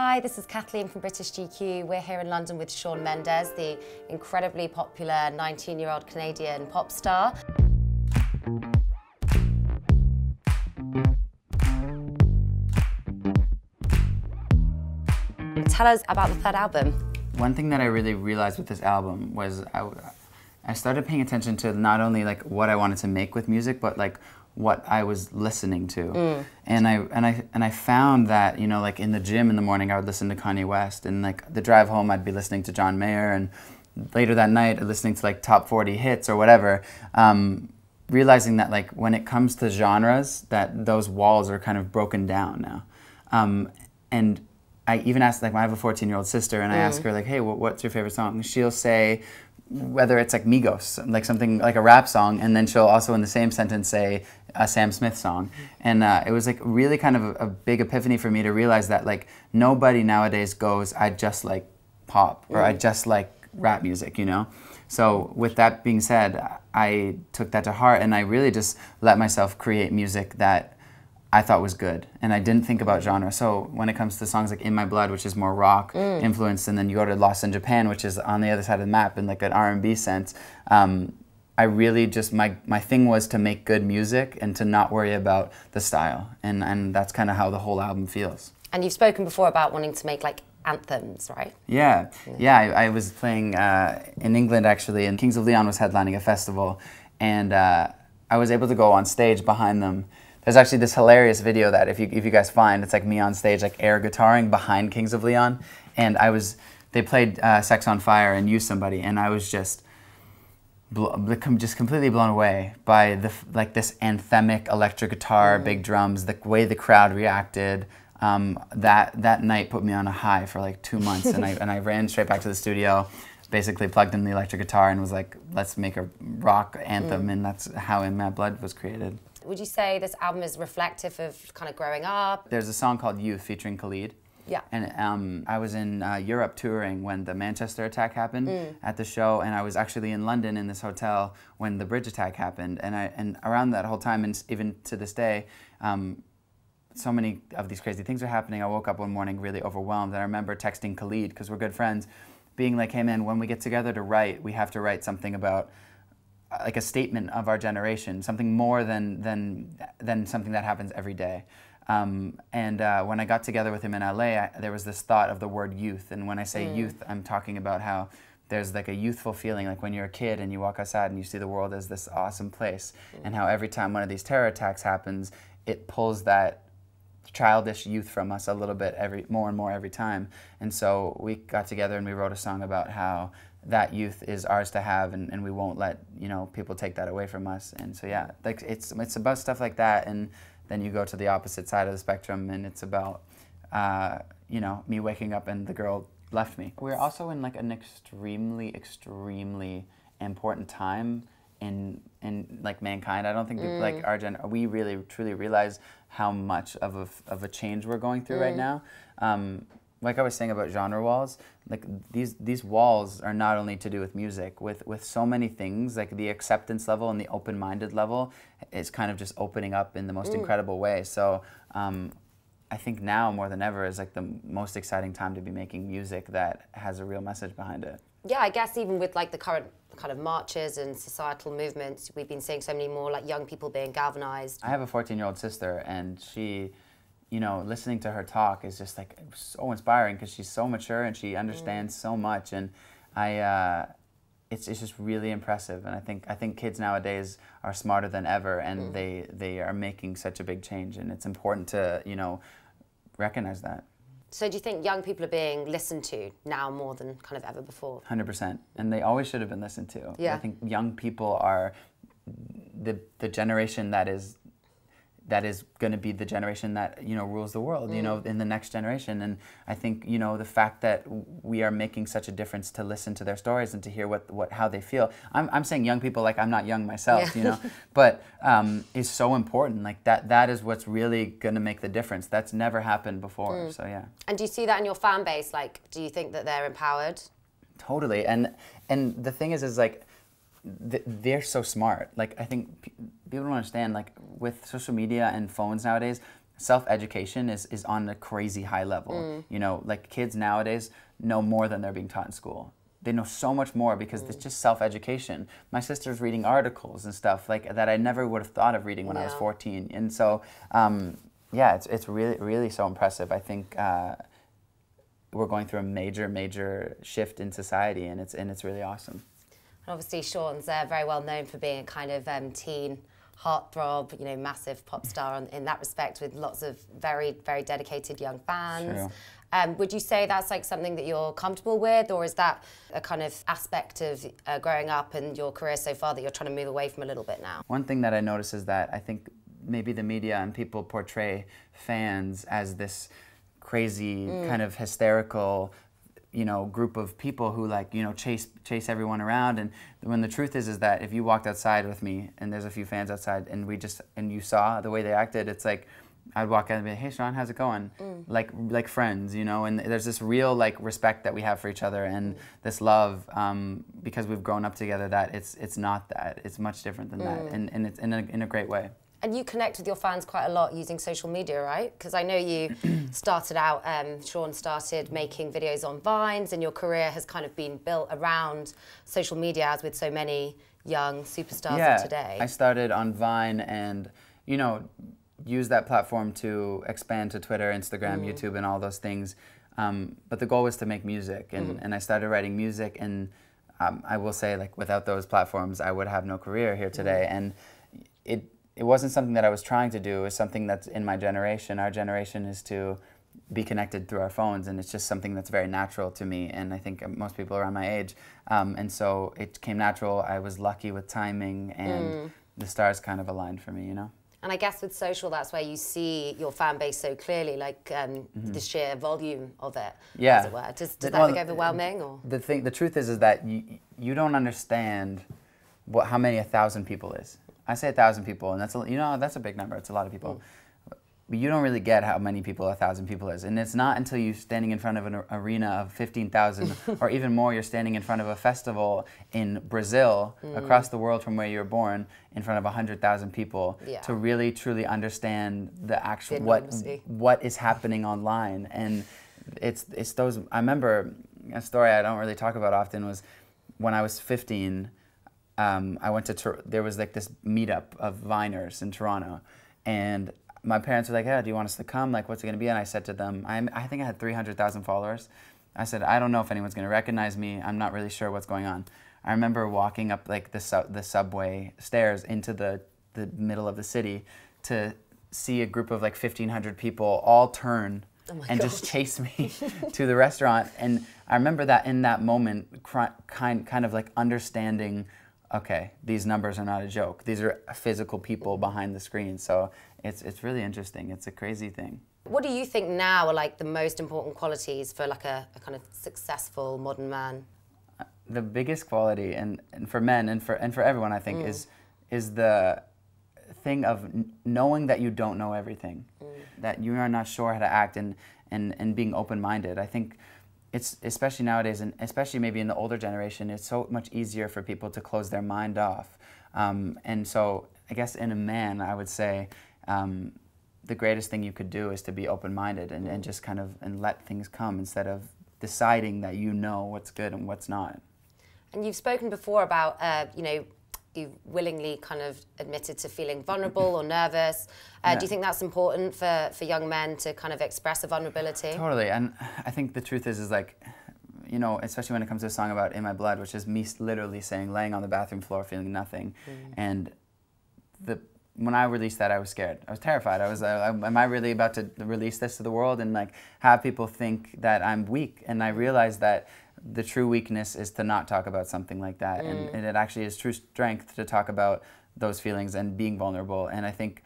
Hi, this is Kathleen from British GQ. We're here in London with Shawn Mendes, the incredibly popular 19-year-old Canadian pop star. Tell us about the third album. One thing that I really realized with this album was I started paying attention to not only like what I wanted to make with music, but like what I was listening to. And I found that, you know, like in the gym in the morning I would listen to Kanye West, and like the drive home I'd be listening to John Mayer, and later that night listening to like top 40 hits or whatever. Realizing that like when it comes to genres, that those walls are kind of broken down now. And I even asked, like, I have a 14-year-old sister, and I ask her like, hey, what's your favorite song? She'll say, whether it's like Migos, like something like a rap song, and then she'll also in the same sentence say a Sam Smith song. And it was like really kind of a big epiphany for me to realize that like nobody nowadays goes, I just like pop, or I just like rap music, you know? So with that being said, I took that to heart, and I really just let myself create music that I thought was good, and I didn't think about genre. So when it comes to songs like In My Blood, which is more rock influenced, and then you go to Lost in Japan, which is on the other side of the map in like an R&B sense, I really just, my thing was to make good music and to not worry about the style, and that's kind of how the whole album feels. And you've spoken before about wanting to make like anthems, right? Yeah, I was playing in England actually, and Kings of Leon was headlining a festival, and I was able to go on stage behind them. There's actually this hilarious video that if you guys find, it's like me on stage like air guitaring behind Kings of Leon, and they played Sex on Fire and You Somebody, and I was just completely blown away by the like this anthemic electric guitar, big drums, the way the crowd reacted. That night put me on a high for like 2 months, and I ran straight back to the studio, basically plugged in the electric guitar and was like, let's make a rock anthem, and that's how In My Blood was created. Would you say this album is reflective of kind of growing up? There's a song called Youth featuring Khalid. Yeah. And I was in Europe touring when the Manchester attack happened at the show, and I was actually in London in this hotel when the bridge attack happened, and around that whole time, and even to this day, so many of these crazy things are happening. I woke up one morning really overwhelmed, and I remember texting Khalid, because we're good friends, being like, hey man, when we get together to write, we have to write something about like a statement of our generation, something more than something that happens every day. When I got together with him in LA, there was this thought of the word youth, and when I say youth, I'm talking about how there's like a youthful feeling, like when you're a kid and you walk outside and you see the world as this awesome place, and how every time one of these terror attacks happens, it pulls that childish youth from us a little bit more and more every time. And so we got together and we wrote a song about how that youth is ours to have, and we won't let, you know, people take that away from us. And so yeah, like it's about stuff like that, and then you go to the opposite side of the spectrum, and it's about you know, me waking up and the girl left me. We're also in like an extremely important time in like mankind. I don't think people, like we really truly realize how much of a change we're going through right now. Like I was saying about genre walls, like these walls are not only to do with music, with so many things, like the acceptance level and the open-minded level is kind of just opening up in the most incredible way. So I think now more than ever is like the most exciting time to be making music that has a real message behind it. Yeah, I guess even with like the current kind of marches and societal movements, we've been seeing so many more like young people being galvanized. I have a 14-year-old sister, and she, you know, listening to her talk is just like so inspiring, because she's so mature and she understands so much, and it's just really impressive. And I think kids nowadays are smarter than ever, and they are making such a big change, and it's important to, you know, recognize that. So do you think young people are being listened to now more than kind of ever before? 100%, and they always should have been listened to. Yeah. I think young people are the generation that is going to be the generation that, you know, rules the world, you know, in the next generation. And I think, you know, the fact that we are making such a difference to listen to their stories and to hear how they feel. I'm saying young people, like I'm not young myself, yeah, you know, but it's so important. Like that is what's really going to make the difference. That's never happened before, so yeah. And do you see that in your fan base? Like, do you think that they're empowered? Totally, and the thing is like, they're so smart. Like I think people don't understand, like with social media and phones nowadays, self-education is on a crazy high level. You know, like kids nowadays know more than they're being taught in school. They know so much more because it's just self-education. My sister's reading articles and stuff like that I never would have thought of reading when I was 14. And so, yeah, it's really so impressive. I think we're going through a major shift in society, and it's really awesome. And obviously, Shawn's very well known for being a kind of teen heartthrob, you know, massive pop star in that respect, with lots of very dedicated young fans. True. Would you say that's like something that you're comfortable with, or is that a kind of aspect of growing up and your career so far that you're trying to move away from a little bit now? One thing that I notice is that I think maybe the media and people portray fans as this crazy kind of hysterical, you know, group of people who, like, you know, chase everyone around. And when the truth is that if you walked outside with me and there's a few fans outside and you saw the way they acted, it's like I'd walk out and be like, hey, Shawn, how's it going? Like friends, you know? And there's this real, like, respect that we have for each other and this love, because we've grown up together, that it's not that. It's much different than that, and it's in a great way. And you connect with your fans quite a lot using social media, right? Because I know you started out, Shawn started making videos on Vines, and your career has kind of been built around social media, as with so many young superstars of today. I started on Vine and, you know, use that platform to expand to Twitter, Instagram, YouTube, and all those things. But the goal was to make music, and I started writing music, and I will say, like, without those platforms, I would have no career here today. And it wasn't something that I was trying to do. It's something that's in my generation. Our generation is to be connected through our phones, and it's just something that's very natural to me, and I think most people around my age. And so it came natural. I was lucky with timing, and the stars kind of aligned for me, you know? And I guess with social, that's where you see your fan base so clearly, like the sheer volume of it, as it were. Does that look overwhelming? Or? The truth is that you don't understand how many 1,000 people is. I say 1,000 people, and that's a, you know, that's a big number. It's a lot of people. But you don't really get how many people 1,000 people is. And it's not until you're standing in front of an arena of 15,000 or even more, you're standing in front of a festival in Brazil, across the world from where you were born, in front of 100,000 people, to really, truly understand the actual, what is happening online. And it's those, I remember a story I don't really talk about often was when I was 15, I went to, there was like this meetup of Viners in Toronto, and my parents were like, "Yeah, do you want us to come? Like, what's it gonna be?" And I said to them, I think I had 300,000 followers. I said, "I don't know if anyone's gonna recognize me. I'm not really sure what's going on." I remember walking up like the subway stairs into the middle of the city to see a group of like 1,500 people all turn and just chase me to the restaurant. And I remember that in that moment, kind of like understanding, okay, these numbers are not a joke. These are physical people behind the screen. So it's really interesting. It's a crazy thing. What do you think now are like the most important qualities for like a kind of successful modern man? The biggest quality, and for men and for everyone, I think, is the thing of knowing that you don't know everything, that you are not sure how to act, and being open-minded. I think it's, especially nowadays, and especially maybe in the older generation, it's so much easier for people to close their mind off. And so I guess in a man, I would say the greatest thing you could do is to be open-minded and just kind of let things come, instead of deciding that you know what's good and what's not. And you've spoken before about, you know, you willingly kind of admitted to feeling vulnerable or nervous. Do you think that's important for young men to kind of express a vulnerability? Totally, and I think the truth is like, you know, especially when it comes to a song about In My Blood, which is me literally saying, laying on the bathroom floor, feeling nothing. And when I released that, I was scared. I was terrified. I was am I really about to release this to the world and like have people think that I'm weak? And I realized that the true weakness is to not talk about something like that, and it actually is true strength to talk about those feelings and being vulnerable. And I think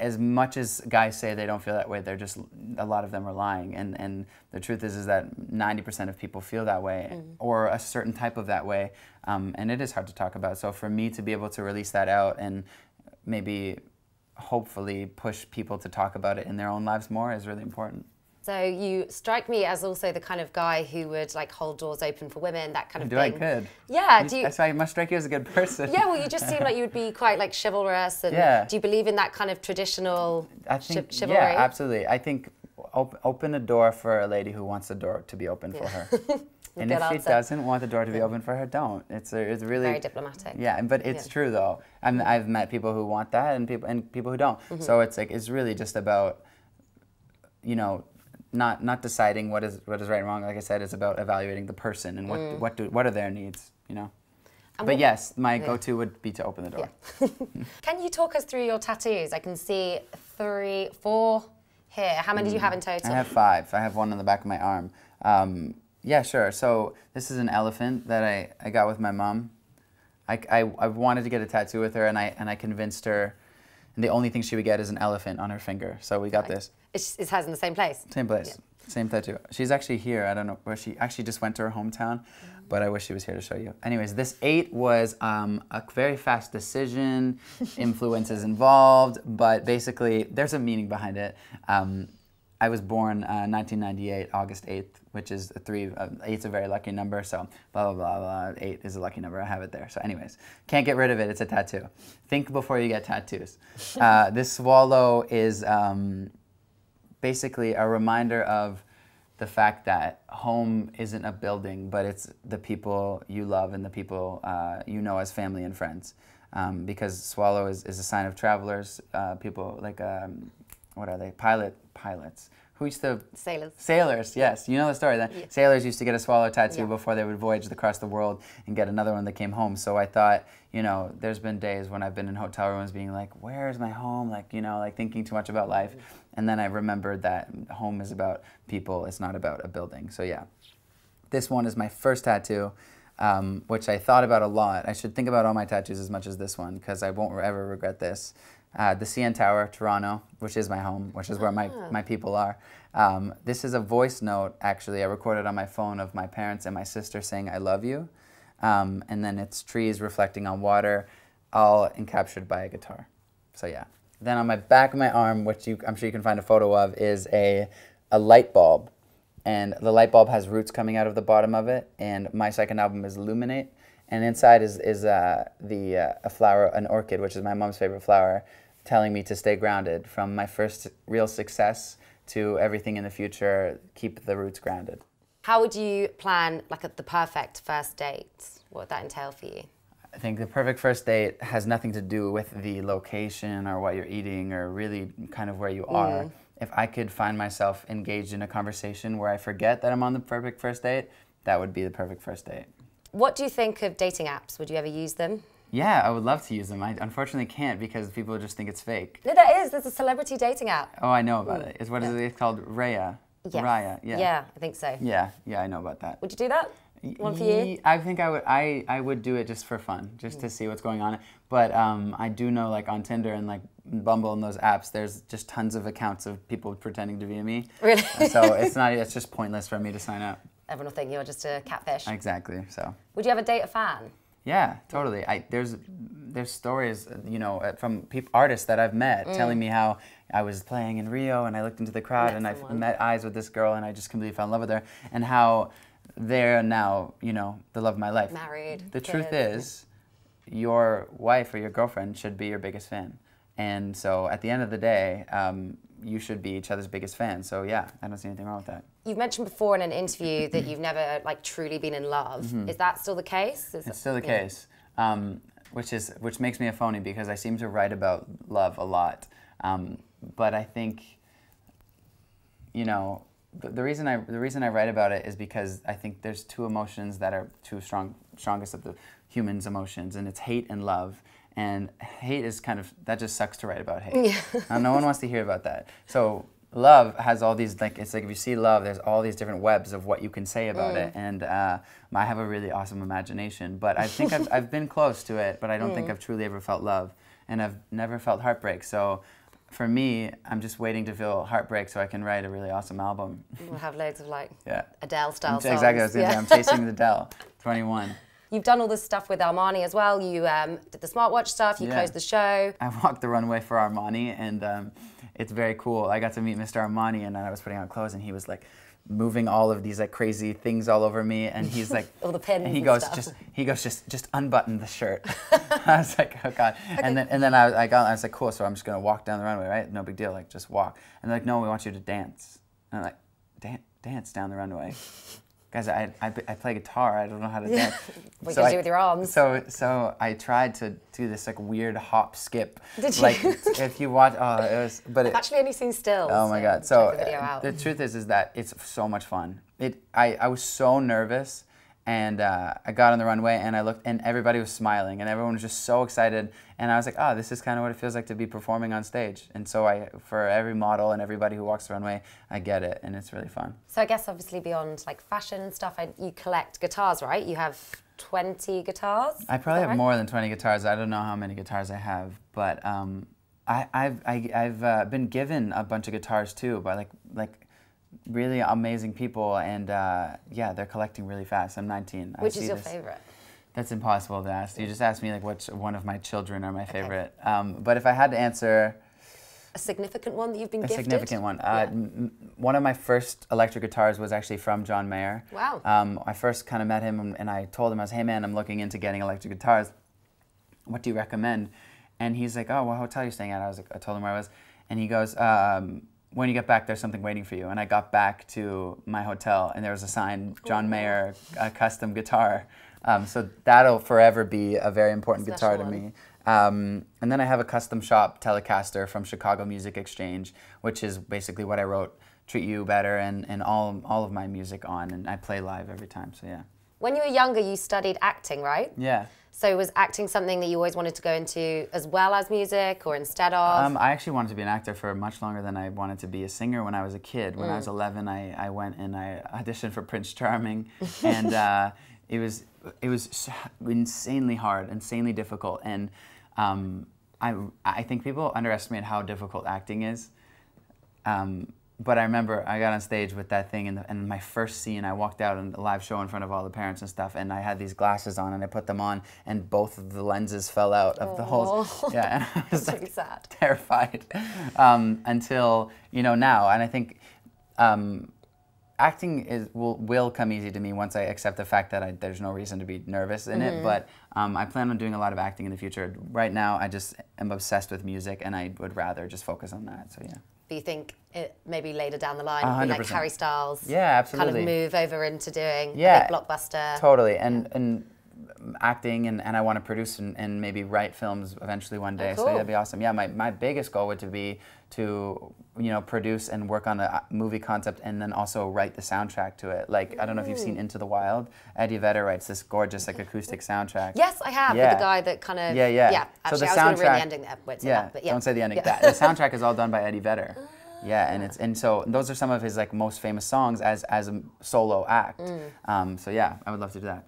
as much as guys say they don't feel that way, they're just, a lot of them are lying, and the truth is that 90% of people feel that way, or a certain type of that way, and it is hard to talk about. So for me to be able to release that out and maybe hopefully push people to talk about it in their own lives more is really important. So you strike me as also the kind of guy who would like hold doors open for women, that kind of thing. Do I could? Yeah. Do you, that's why you must strike you as a good person. Yeah, well, you just seem like you would be quite like chivalrous. And yeah. Do you believe in that kind of traditional chivalry? Yeah, absolutely. I think open a door for a lady who wants the door to be open for her. And if she doesn't want the door to be open for her, don't. It's really very diplomatic. Yeah, but it's true though. I've met people who want that and people who don't. Mm-hmm. So it's like it's really just about, you know, Not deciding what is right and wrong. Like I said, it's about evaluating the person and what are their needs, you know. And but yes, my go-to would be to open the door. Yeah. Can you talk us through your tattoos? I can see 3, 4 here. How many do you have in total? I have 5. I have one on the back of my arm. Yeah, sure. So this is an elephant that I got with my mom. I wanted to get a tattoo with her, and I convinced her. And the only thing she would get is an elephant on her finger. So we got this. It has in the same place? Same place. Yeah. Same tattoo. She's actually here. I don't know where she actually just went to her hometown, but I wish she was here to show you. Anyways, this 8 was a very fast decision, influences involved, but basically there's a meaning behind it. I was born 1998, August 8th, which is 3. 8's a very lucky number, so blah, blah, blah, blah. 8 is a lucky number. I have it there. So anyways, can't get rid of it. It's a tattoo. Think before you get tattoos. This swallow is basically a reminder of the fact that home isn't a building, but it's the people you love and the people you know as family and friends, because swallow is a sign of travelers, people like... what are they? Pilots. Who used to... Sailors. Sailors, yes. You know the story then. Yeah. Sailors used to get a swallow tattoo before they would voyage across the world and get another one that came home. So I thought, you know, there's been days when I've been in hotel rooms being like, where's my home? Like, you know, like thinking too much about life. And then I remembered that home is about people. It's not about a building. So yeah. This one is my first tattoo, which I thought about a lot. I should think about all my tattoos as much as this one because I won't ever regret this. The CN Tower, Toronto, which is my home, which is where my people are. This is a voice note, actually, I recorded on my phone of my parents and my sister saying, I love you. And then it's trees reflecting on water, all captured by a guitar. So yeah. Then on my back of my arm, which I'm sure you can find a photo of, is a light bulb. And the light bulb has roots coming out of the bottom of it. And my second album is Illuminate. And inside is a flower, an orchid, which is my mom's favorite flower, telling me to stay grounded from my first real success to everything in the future, keep the roots grounded. How would you plan like the perfect first date? What would that entail for you? I think the perfect first date has nothing to do with the location or what you're eating or really kind of where you are. If I could find myself engaged in a conversation where I forget that I'm on the perfect first date, that would be the perfect first date. What do you think of dating apps? Would you ever use them? Yeah, I would love to use them. I unfortunately can't because people just think it's fake. No, there is. There's a celebrity dating app. Oh, I know about it. It's called Raya. Yes. Raya, yeah. Yeah, I think so. Yeah, yeah, I know about that. Would you do that? One for you? I think I would. I would do it just for fun, just to see what's going on. But I do know, like on Tinder and like Bumble and those apps, there's just tons of accounts of people pretending to be me. Really? So it's just pointless for me to sign up. Everyone will think you're just a catfish. Exactly. So. Would you ever date a fan? Yeah, totally. There's stories, you know, from artists that I've met telling me how I was playing in Rio and I looked into the crowd and I met eyes with this girl and I just completely fell in love with her, and how they're now, you know, the love of my life. Married. The truth is, your wife or your girlfriend should be your biggest fan, and so at the end of the day, you should be each other's biggest fan. So yeah, I don't see anything wrong with that. You've mentioned before in an interview that you've never like truly been in love. Is that still the case? It's still the case, which makes me a phony because I seem to write about love a lot. But I think, you know, the reason I write about it is because I think there's two emotions that are strongest of the human's emotions, and it's hate and love. And hate is kind of, that just sucks to write about hate. No one wants to hear about that. So love has all these, like, it's like if you see love, there's all these different webs of what you can say about it. And I have a really awesome imagination, but I think I've been close to it, but I don't think I've truly ever felt love. And I've never felt heartbreak. So for me, I'm just waiting to feel heartbreak so I can write a really awesome album. We'll have loads of like Adele-style songs. Exactly, I was gonna say, I'm chasing Adele, 21. You've done all this stuff with Armani as well. You did the smartwatch stuff, you closed the show. I walked the runway for Armani, and it's very cool. I got to meet Mr. Armani, and I was putting on clothes, and he was like moving all of these like crazy things all over me, and he's like, all the pins and he goes, and just unbutton the shirt. I was like, oh God. Okay. And then I was like, cool. So I'm just gonna walk down the runway, right? No big deal. Like just walk. And they're like, no, we want you to dance. And I'm like, dance down the runway, guys. I play guitar. I don't know how to dance. What so you do with your arms? So I tried to do this like weird hop skip. Did you? Like if you watch, oh, it was. But I've actually only seen stills. Oh my God! So the truth is that it's so much fun. I was so nervous, and I got on the runway and I looked, and everybody was smiling and everyone was just so excited, and I was like, oh, this is kind of what it feels like to be performing on stage. And so for every model and everybody who walks the runway, I get it, and it's really fun. So I guess obviously beyond like fashion and stuff, you collect guitars, right? You have 20 guitars? I probably have more than 20 guitars. I don't know how many guitars I have, but I've been given a bunch of guitars too by like really amazing people, and yeah, they're collecting really fast. I'm 19. Which is your favorite? That's impossible to ask. You just asked me like which one of my children are my favorite. Okay. But if I had to answer... A significant one that you've been gifted? A significant one. One of my first electric guitars was actually from John Mayer. Wow. I first kind of met him, and I told him, I was, hey man, I'm looking into getting electric guitars. What do you recommend? And he's like, oh, what hotel are you staying at? I was like, I told him where I was. And he goes, when you get back, there's something waiting for you. And I got back to my hotel, and there was a sign, John Mayer, a custom guitar. So that'll forever be a very important guitar to me. And then I have a custom shop Telecaster from Chicago Music Exchange, which is basically what I wrote, Treat You Better, and all of my music on. And I play live every time, so yeah. When you were younger, you studied acting, right? Yeah. So was acting something that you always wanted to go into as well as music, or instead of? I actually wanted to be an actor for much longer than I wanted to be a singer when I was a kid. When I was 11, I went and I auditioned for Prince Charming, and it was insanely hard, insanely difficult, and I think people underestimate how difficult acting is. But I remember I got on stage with that thing, and my first scene, I walked out on a live show in front of all the parents and stuff, and I had these glasses on, and I put them on, and both of the lenses fell out of the holes. Yeah, and I was like, really sad. Terrified. Until, you know, now. And I think acting will come easy to me once I accept the fact that there's no reason to be nervous in it, but I plan on doing a lot of acting in the future. Right now, I just am obsessed with music, and I would rather just focus on that, so yeah. Do you think it maybe later down the line, would be like Harry Styles, kind of move over into doing a big blockbuster? Totally, and acting, and I want to produce and maybe write films eventually one day, so that'd be awesome. Yeah, my biggest goal would be to produce and work on a movie concept, and then also write the soundtrack to it. Like, I don't know if you've seen Into the Wild. Eddie Vedder writes this gorgeous like acoustic soundtrack. Yes, I have, with the guy that kind of... Yeah, actually, so the I was going to ruin the ending there. Wait, don't say the ending. Yeah. The soundtrack is all done by Eddie Vedder. Yeah, and so those are some of his like most famous songs as a solo act. So yeah, I would love to do that.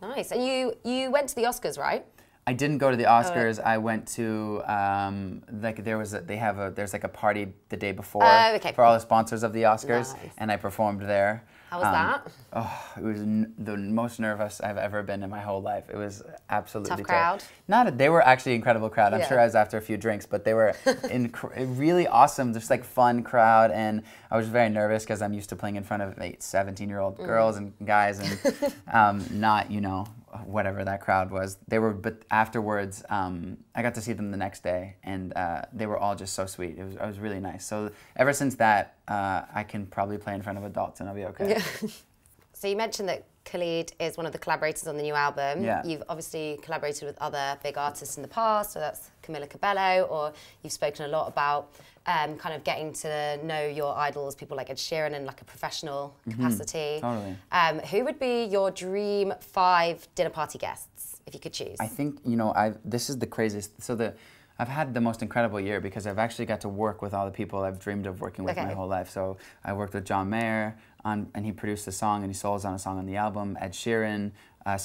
Nice. And you went to the Oscars, right? I didn't go to the Oscars. I went to like there's like a party the day before for all the sponsors of the Oscars, and I performed there. How was that? Oh, it was the most nervous I've ever been in my whole life. It was absolutely tough crowd. They were actually an incredible crowd. I'm sure I was after a few drinks, but they were really awesome, just like fun crowd. And I was very nervous because I'm used to playing in front of 17-year-old girls and guys, and not whatever that crowd was. They were, but afterwards, I got to see them the next day, and they were all just so sweet. It was really nice. So ever since that, I can probably play in front of adults and I'll be okay. Yeah. So you mentioned that Khalid is one of the collaborators on the new album. Yeah. You've obviously collaborated with other big artists in the past, so that's Camila Cabello, or you've spoken a lot about kind of getting to know your idols, people like Ed Sheeran, in like a professional capacity. Totally. Who would be your dream 5 dinner party guests, if you could choose? I think, this is the craziest. So I've had the most incredible year because I've actually got to work with all the people I've dreamed of working with my whole life. So I worked with John Mayer, and he produced a song, and he solos on a song on the album. Ed Sheeran,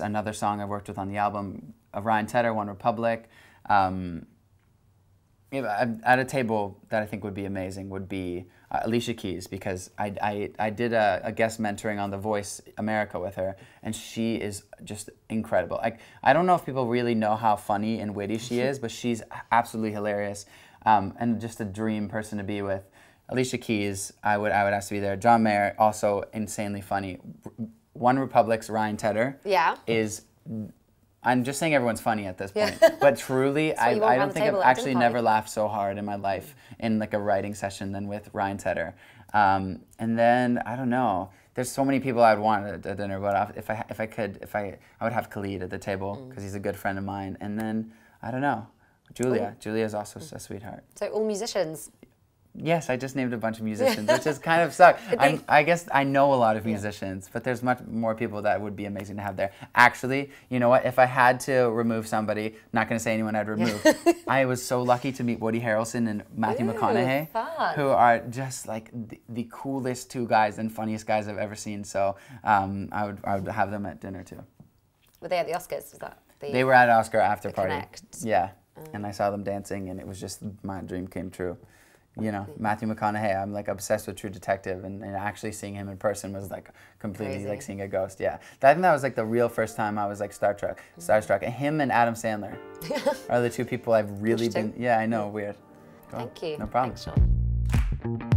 another song I worked with on the album. Ryan Tedder, One Republic. At a table that I think would be amazing would be Alicia Keys, because I did a guest mentoring on The Voice America with her, and she is just incredible. I don't know if people really know how funny and witty she is, but she's absolutely hilarious, and just a dream person to be with. Alicia Keys, I would ask to be there. John Mayer, also insanely funny. One Republic's Ryan Tedder, yeah, is. I'm just saying everyone's funny at this point, yeah. But truly, so I don't think I've actually never laughed so hard in my life in like a writing session than with Ryan Tedder. And then I don't know. There's so many people I'd want at a dinner, but if I would have Khalid at the table because he's a good friend of mine. And then I don't know, Julia. Julia is also a sweetheart. So all musicians. Yes, I just named a bunch of musicians, which is kind of suck. I guess I know a lot of musicians, but there's much more people that would be amazing to have there. Actually, you know what? If I had to remove somebody, not going to say anyone I'd remove. I was so lucky to meet Woody Harrelson and Matthew McConaughey, who are just like the coolest two guys and funniest guys I've ever seen. So I would have them at dinner too. Were they at the Oscars? Was that the, they were at Oscar after party. Connect. Yeah, and I saw them dancing, and it was just my dream came true. You know, Matthew McConaughey, I'm like obsessed with True Detective, and actually seeing him in person was like completely crazy. Like seeing a ghost, yeah. I think that was like the real first time I was like starstruck. And him and Adam Sandler are the two people I've really been, yeah, I know, weird. Go on. Thank you. No problem. Thanks, Shawn.